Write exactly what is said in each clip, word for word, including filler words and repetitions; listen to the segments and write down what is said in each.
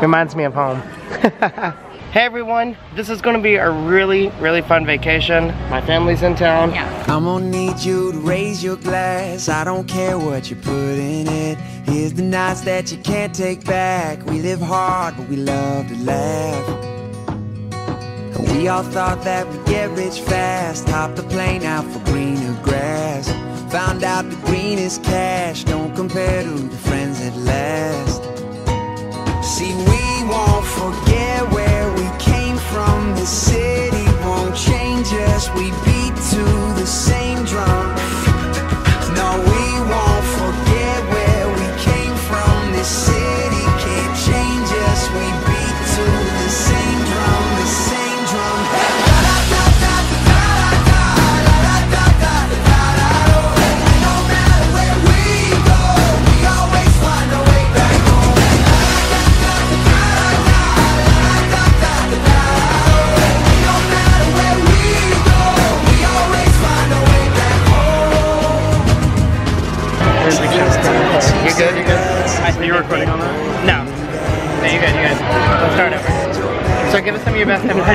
Reminds me of home. Hey everyone, this is gonna be a really, really fun vacation. My family's in town. Yeah. I'm gonna need you to raise your glass. I don't care what you put in it. Here's the nights that you can't take back. We live hard, but we love to laugh. And we all thought that we'd get rich fast. Hop the plane out for greener grass. Found out the green is cash. Don't compare to the friends at last. See, we won't forget where we came from. The city won't change us. We beat to the same drum. No, we won't forget where we came from. The city can't change us. We beat to the same drum. The same drum. You're good, you're good. You're recording on that? No. No, you're good, you're good. Let's start over. So give us some of your best advice.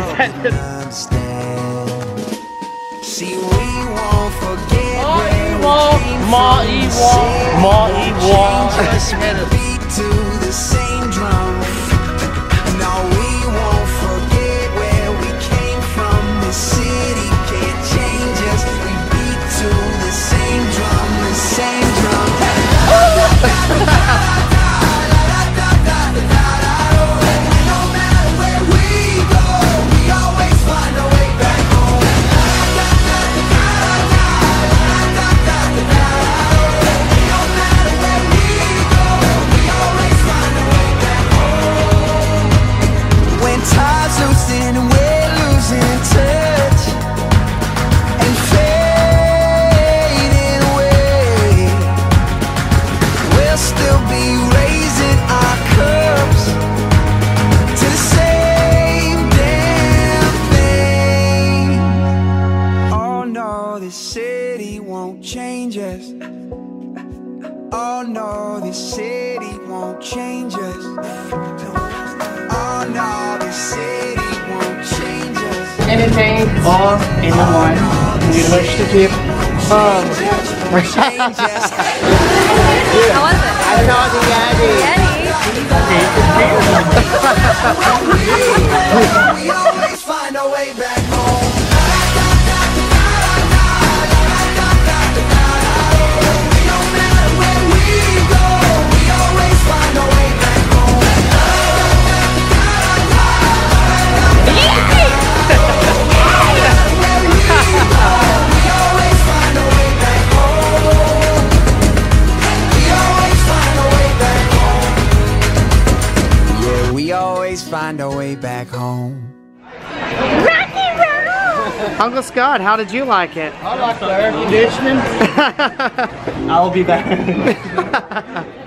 Anything, all, in the one. You wish to keep. Oh. How was it? I saw the Yeti. Yeti? We always find our way back home. Find our way back home. Rocky Road! Uncle Scott, how did you like it? I liked the air conditioning. I'll be back.